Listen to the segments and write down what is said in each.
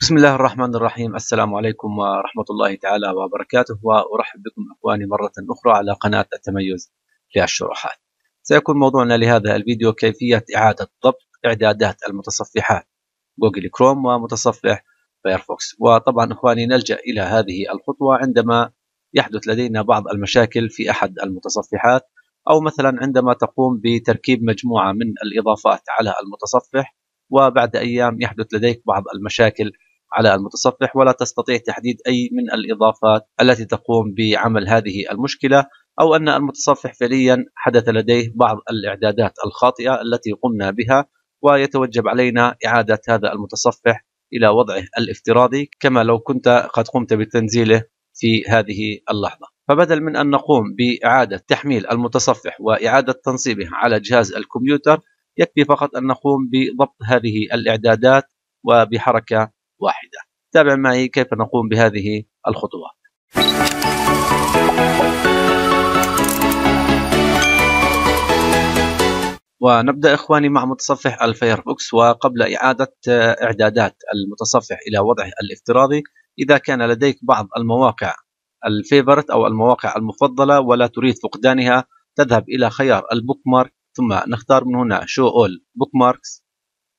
بسم الله الرحمن الرحيم. السلام عليكم ورحمة الله تعالى وبركاته، وأرحب بكم أخواني مرة أخرى على قناة التميز للشروحات. سيكون موضوعنا لهذا الفيديو كيفية إعادة ضبط إعدادات المتصفحات جوجل كروم ومتصفح فايرفوكس. وطبعا أخواني نلجأ إلى هذه الخطوة عندما يحدث لدينا بعض المشاكل في أحد المتصفحات، أو مثلا عندما تقوم بتركيب مجموعة من الإضافات على المتصفح وبعد أيام يحدث لديك بعض المشاكل على المتصفح ولا تستطيع تحديد أي من الإضافات التي تقوم بعمل هذه المشكلة، أو أن المتصفح فعليا حدث لديه بعض الإعدادات الخاطئة التي قمنا بها، ويتوجب علينا إعادة هذا المتصفح إلى وضعه الافتراضي كما لو كنت قد قمت بتنزيله في هذه اللحظة. فبدل من أن نقوم بإعادة تحميل المتصفح وإعادة تنصيبه على جهاز الكمبيوتر، يكفي فقط أن نقوم بضبط هذه الإعدادات وبحركة واحدة. تابع معي كيف نقوم بهذه الخطوة. ونبدأ إخواني مع متصفح الفايرفوكس. وقبل إعادة إعدادات المتصفح إلى وضعه الافتراضي، إذا كان لديك بعض المواقع الفيفورت أو المواقع المفضلة ولا تريد فقدانها، تذهب إلى خيار البوك مارك، ثم نختار من هنا شو اول بوك ماركس،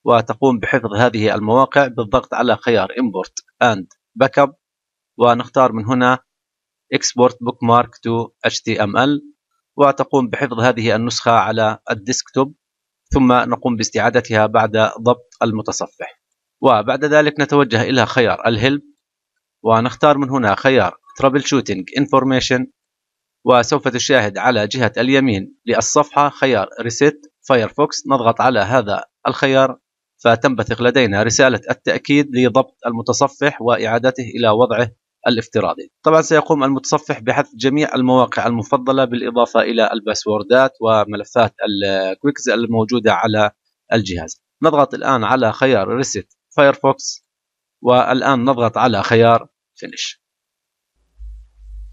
وتقوم بحفظ هذه المواقع بالضغط على خيار import and backup، ونختار من هنا export bookmark to HTML، وتقوم بحفظ هذه النسخة على الديسكتوب، ثم نقوم باستعادتها بعد ضبط المتصفح. وبعد ذلك نتوجه إلى خيار الهلب، ونختار من هنا خيار troubleshooting information، وسوف تشاهد على جهة اليمين للصفحة خيار reset firefox. نضغط على هذا الخيار فتنبثق لدينا رسالة التأكيد لضبط المتصفح وإعادته إلى وضعه الافتراضي. طبعا سيقوم المتصفح بحذف جميع المواقع المفضلة بالإضافة إلى الباسوردات وملفات الكويكز الموجودة على الجهاز. نضغط الآن على خيار reset firefox، والآن نضغط على خيار finish،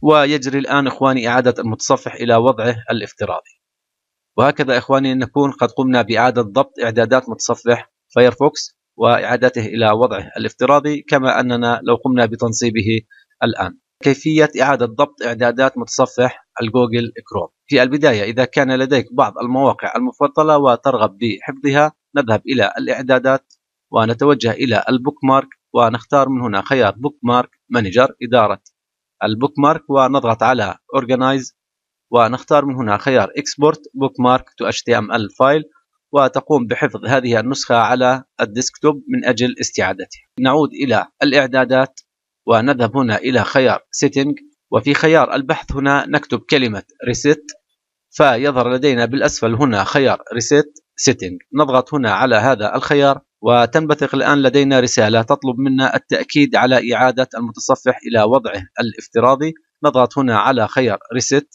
ويجري الآن إخواني إعادة المتصفح إلى وضعه الافتراضي. وهكذا إخواني نكون قد قمنا بإعادة ضبط إعدادات متصفح فايرفوكس وإعادته إلى وضعه الافتراضي، كما أننا لو قمنا بتنصيبه الآن. كيفية إعادة ضبط إعدادات متصفح الجوجل كروم. في البداية إذا كان لديك بعض المواقع المفضلة وترغب بحفظها، نذهب إلى الإعدادات ونتوجه إلى البوك مارك، ونختار من هنا خيار بوك مارك مانجر، إدارة البوك مارك، ونضغط على Organize، ونختار من هنا خيار Export Bookmark to HTML File، وتقوم بحفظ هذه النسخة على الديسكتوب من أجل استعادتها. نعود إلى الإعدادات، ونذهب هنا إلى خيار Setting، وفي خيار البحث هنا نكتب كلمة Reset، فيظهر لدينا بالأسفل هنا خيار Reset Setting. نضغط هنا على هذا الخيار، وتنبثق الآن لدينا رسالة تطلب منا التأكيد على إعادة المتصفح إلى وضعه الافتراضي. نضغط هنا على خيار Reset،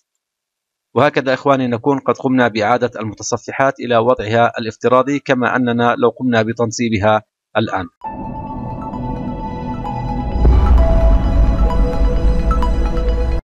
وهكذا إخواني نكون قد قمنا بإعادة المتصفحات إلى وضعها الافتراضي، كما أننا لو قمنا بتنصيبها الآن.